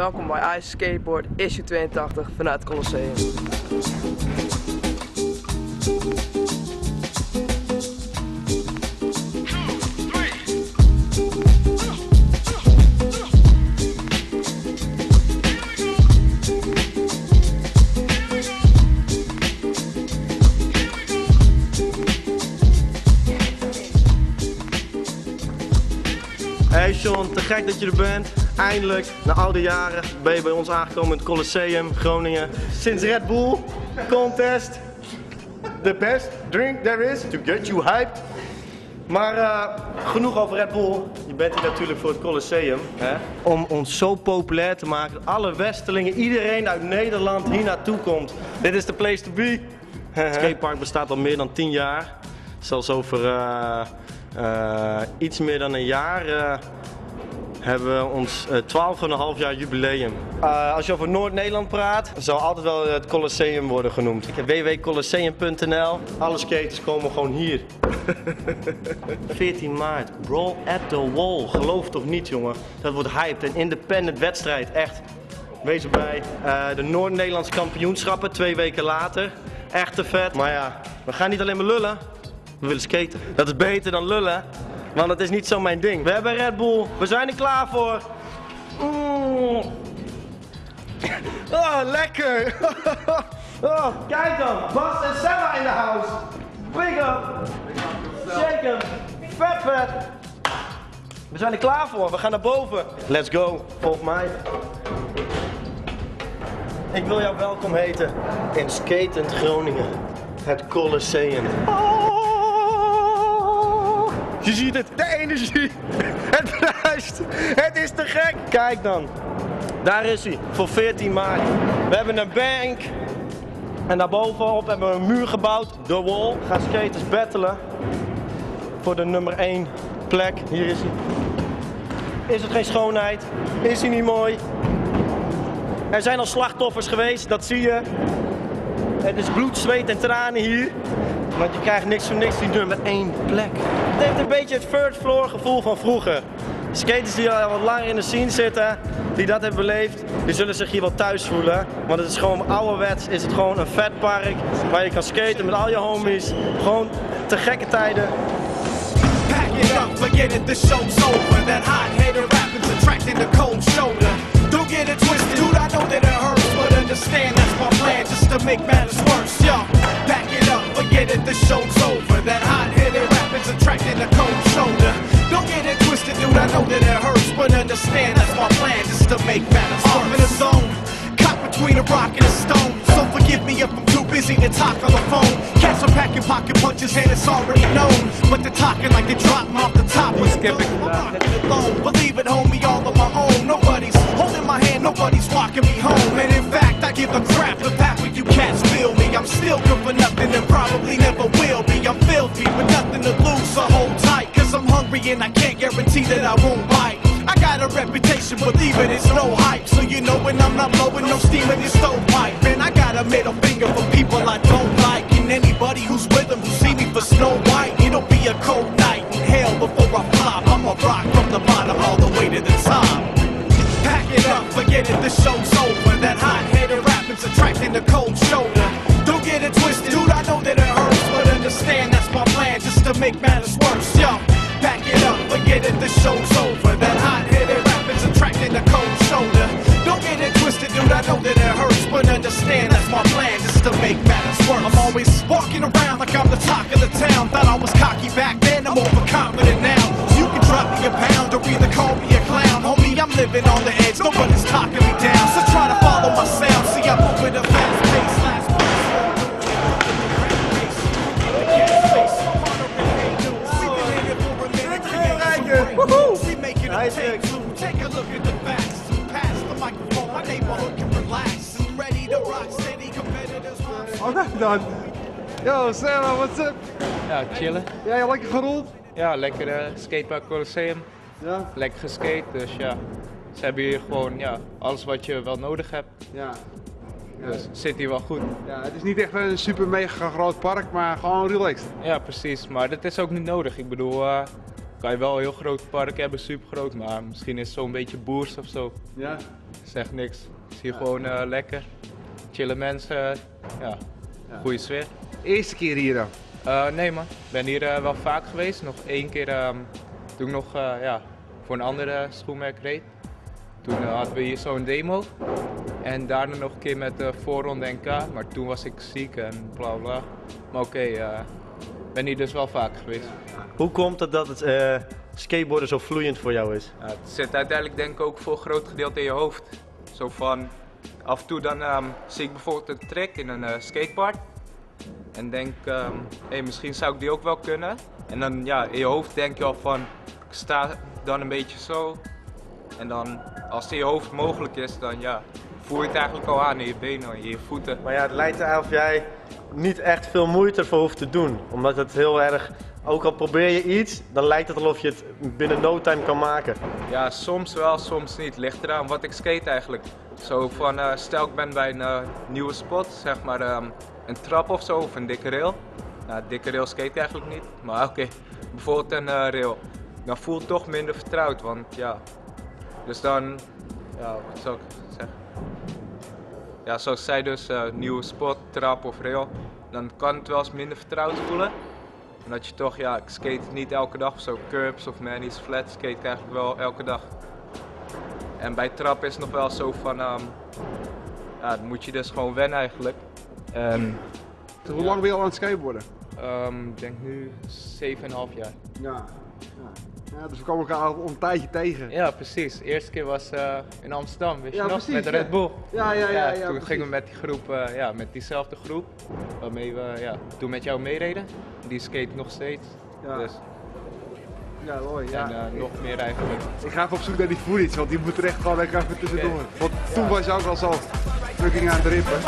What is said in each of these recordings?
Welkom bij Ice Skateboard, issue 82 vanuit het Colosseum. Hey Sean, te gek dat je er bent. Eindelijk, na al die jaren, ben je bij ons aangekomen in het Colosseum Groningen. Sinds Red Bull contest, the best drink there is to get you hyped. Maar genoeg over Red Bull. Je bent hier natuurlijk voor het Colosseum, hè? Om ons zo populair te maken dat alle Westelingen, iedereen uit Nederland hier naartoe komt. Dit is de place to be. Het skatepark bestaat al meer dan 10 jaar. Zelfs over iets meer dan een jaar hebben we ons 12,5 jaar jubileum. Als je over Noord-Nederland praat, zal altijd wel het Colosseum worden genoemd. www.colosseum.nl. Alle skaters komen gewoon hier. 14 maart, Roll at the Wall. Geloof het of niet, jongen. Dat wordt hyped. Een independent wedstrijd, echt. Wees erbij. De Noord-Nederlandse kampioenschappen, 2 weken later. Echt te vet. Maar ja, we gaan niet alleen maar lullen. We willen skaten. Dat is beter dan lullen. Want het is niet zo mijn ding. We hebben Red Bull. We zijn er klaar voor. Oh, lekker. Oh, kijk dan. Bas en Sewa in de house. Big up. Shake hem. Vet, vet. We zijn er klaar voor. We gaan naar boven. Let's go. Volg mij. Ik wil jou welkom heten in skatend Groningen. Het Colosseum. Je ziet het, de energie, het bruist, het is te gek. Kijk dan, daar is hij, voor 14 maart. We hebben een bank en daarbovenop hebben we een muur gebouwd, de wall. Gaan skaters battelen voor de nummer 1 plek. Hier is hij. Is het geen schoonheid? Is hij niet mooi? Er zijn al slachtoffers geweest, dat zie je. Het is bloed, zweet en tranen hier. Want je krijgt niks voor niks die nummer 1 plek. Het heeft een beetje het third floor gevoel van vroeger. Skaters die al wat langer in de scene zitten, die dat hebben beleefd, die zullen zich hier wel thuis voelen. Want het is gewoon ouderwets, is het gewoon een vet park waar je kan skaten met al je homies. Gewoon te gekke tijden. Pack it up, forget it, the show's over. That hot hater rap is attracting the cold shoulder. Don't get it twisted, dude, I know that it hurts. But understand that's my plan, just to make matters worse, yo. Pack it up, forget it, the show's over. That hot hater rap attracting a cold shoulder. Don't get it twisted, dude, I know that it hurts, but understand that's my plan, just to make matters worse. I'm in a zone, caught between a rock and a stone, so forgive me if I'm too busy to talk on the phone. Cats are packing pocket punches and it's already known, but they're talking like they drop off the top. I'm rocking alone, believe it, homie, all on my own. Nobody's holding my hand, nobody's walking me home. And in fact, I give a crap the pack when you cats feel me. I'm still good for nothing and probably never will be. I'm filthy with nothing to lose, so hold tight, cause I'm hungry and I can't guarantee that I won't bite. I got a reputation, believe it, it's no hype, so you know when I'm not blowing no steam in this stovepipe. And I got a middle finger for people I don't like, and anybody who's with them who see me for Snow White. It'll be a cold night in hell before I flop. I'ma rock from the bottom all the way to the top. Pack it up, forget it, the show's over. That hot-headed rap is attracting the cold shoulder. Don't get it twisted, dude, I know that it hurts, but understand that's my plan, just to make matters worse, yo. Pack it up, forget it, the show's over. That hot-headed rap is attracting the cold shoulder. Don't get it twisted, dude, I know that it hurts, but understand that's my plan, just to make matters worse. I'm always walking around like I'm the talk of the town. Thought I was cocky back then, I'm overconfident now. You can drop me a pound or either call me a clown. Homie, I'm living on the edge, nobody's talking me down, so try to follow my sound. See, I'm moving a fast pace, last place. Nice. Take a look at the facts. Pass the microphone. My neighborhood can relax. I'm ready to rock steady. Competitors. Alright dan. Yo, Sarah, what's up? Ja, chillen. Ja, lekker gerold? Ja, lekker skatepark Colosseum. Ja. Lekker geskate, dus ja. Ze hebben hier gewoon ja, alles wat je wel nodig hebt. Ja. Dus zit hier wel goed. Ja, het is niet echt een super mega groot park, maar gewoon relaxed. Ja, precies. Maar dat is ook niet nodig. Ik bedoel, kan je wel een heel groot park hebben, super groot, maar misschien is het zo'n beetje boers of zo. Ja. Zegt niks. Het is hier gewoon lekker. Chille mensen, goede sfeer. Eerste keer hier dan? Nee man, ik ben hier wel vaak geweest. Nog één keer toen ik nog voor een andere schoenmerk reed. Toen hadden we hier zo'n demo. En daarna nog een keer met de voorronde NK, maar toen was ik ziek en bla bla. Maar oké, ben hier dus wel vaak geweest. Hoe komt het dat het skateboarden zo vloeiend voor jou is? Het zit uiteindelijk denk ik ook voor een groot gedeelte in je hoofd. Zo van, af en toe dan zie ik bijvoorbeeld een trick in een skatepark. En denk, misschien zou ik die ook wel kunnen. En dan in je hoofd denk je al van, ik sta dan een beetje zo. En dan, als het in je hoofd mogelijk is, dan voel je het eigenlijk al aan in je benen, in je voeten. Maar het lijkt erop of jij niet echt veel moeite ervoor hoeft te doen. Omdat het heel erg, ook al probeer je iets, dan lijkt het alsof je het binnen no time kan maken. Ja, soms wel, soms niet. Ligt eraan wat ik skate eigenlijk. Zo van, stel ik ben bij een nieuwe spot, zeg maar een trap of zo, of een dikke rail. Nou, dikke rail skate ik eigenlijk niet, maar oké. Bijvoorbeeld een rail. Dan voel ik toch minder vertrouwd, want Dus dan, wat zou ik zeggen? Ja, zoals zij dus, nieuwe spot, trap of rail, dan kan het wel eens minder vertrouwd voelen. Omdat je toch, ik skate niet elke dag of zo, curbs of manis, flats skate ik eigenlijk wel elke dag. En bij trap is het nog wel zo van, dan moet je dus gewoon wennen eigenlijk. Hoe lang ben je al aan het skateboarden? Ik denk nu 7,5 jaar. Ja, dus we kwamen elkaar al een tijdje tegen. Ja, precies. De eerste keer was in Amsterdam, wist je nog? Precies, met Red Bull. Ja, toen gingen we met die groep, met diezelfde groep, waarmee we toen met jou meereden. Die skate nog steeds. Ja, dus. Ja mooi. Ja. En nog meer eigenlijk. Ik ga even op zoek naar die footage, want die moet er echt gewoon lekker even tussendoor. Okay. Want toen was je ook al zo fucking aan het rippen.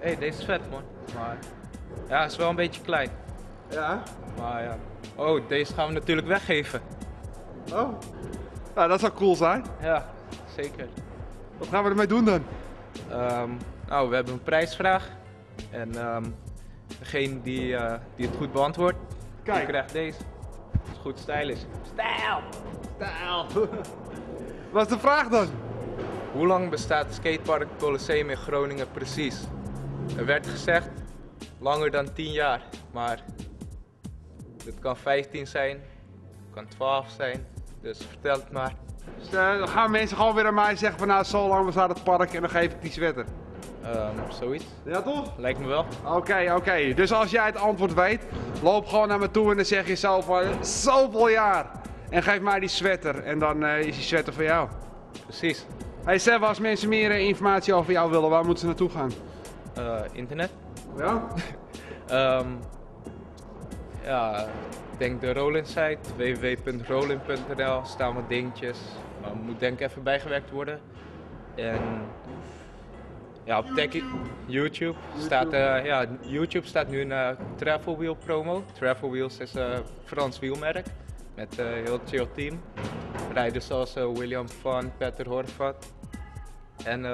Hey, deze is vet man. Maar ja, is wel een beetje klein. Ja? Maar ja. Oh, deze gaan we natuurlijk weggeven. Oh. Nou, dat zou cool zijn. Ja, zeker. Wat gaan we ermee doen dan? We hebben een prijsvraag. En degene die het goed beantwoordt, die krijgt deze. Dat is goed stylish. Stijl! Stijl! Wat is de vraag dan? Hoe lang bestaat het skatepark Colosseum in Groningen precies? Er werd gezegd langer dan 10 jaar, maar het kan 15 zijn, het kan 12 zijn, dus vertel het maar. Dus, dan gaan mensen gewoon weer aan mij zeggen van nou zo lang bestaat het park en dan geef ik die sweater. Zoiets. Ja toch? Lijkt me wel. Oké. Dus als jij het antwoord weet, loop gewoon naar me toe en dan zeg je zo van zoveel jaar. En geef mij die sweater en dan is die sweater voor jou. Precies. Hey Sewa, als mensen meer informatie over jou willen, waar moeten ze naartoe gaan? Internet. Ja? Ik denk de Rollin-site, www.rollin.nl, staan wat dingetjes. Moet denk ik even bijgewerkt worden. En op Techie, YouTube. YouTube staat nu een Travelwheel promo. Travelwheels is een Frans wielmerk met een heel chill team. Rijders zoals William van, Peter Horvat. En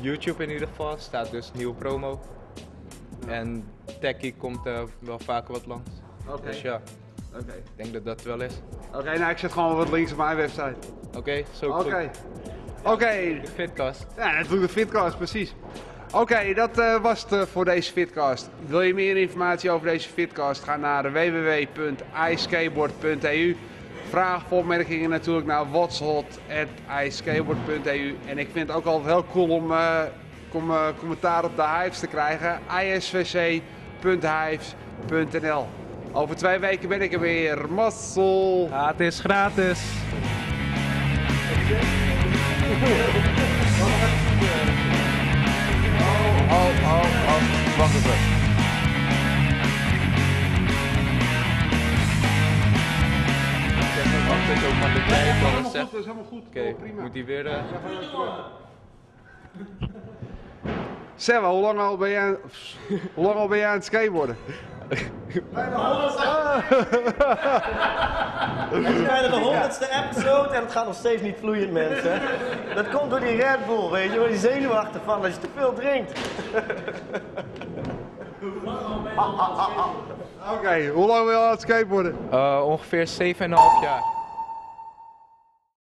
YouTube in ieder geval staat dus nieuwe promo. Ja. En Techie komt wel vaker wat langs. Okay. Dus ik denk dat dat wel is. Oké, ik zet gewoon wat links op mijn website. Oké, zo goed. Oké. De Fitcast. Ja, natuurlijk de Fitcast, precies. Oké, dat was het voor deze Fitcast. Wil je meer informatie over deze Fitcast? Ga naar www.iskateboard.eu. Vraag of opmerkingen natuurlijk naar watshot@iceskateboard.eu. En ik vind het ook altijd heel cool om commentaar op de Hives te krijgen. isvc.hives.nl Over 2 weken ben ik er weer. Mazzel! Ja, het is gratis. Oh, wacht even. Dat is ook maar de tijd, dat is helemaal goed. Oké, moet die weer... Sewa, hoe lang al ben jij aan het skateboarden? Bijna 100. Het is bijna de 100ste episode en het gaat nog steeds niet vloeiend, mensen. Dat komt door die Red Bull, weet je, waar je zenuwachtig van als je te veel drinkt. Oké, hoe lang wil je aan het skateboarden? Ongeveer 7,5 jaar.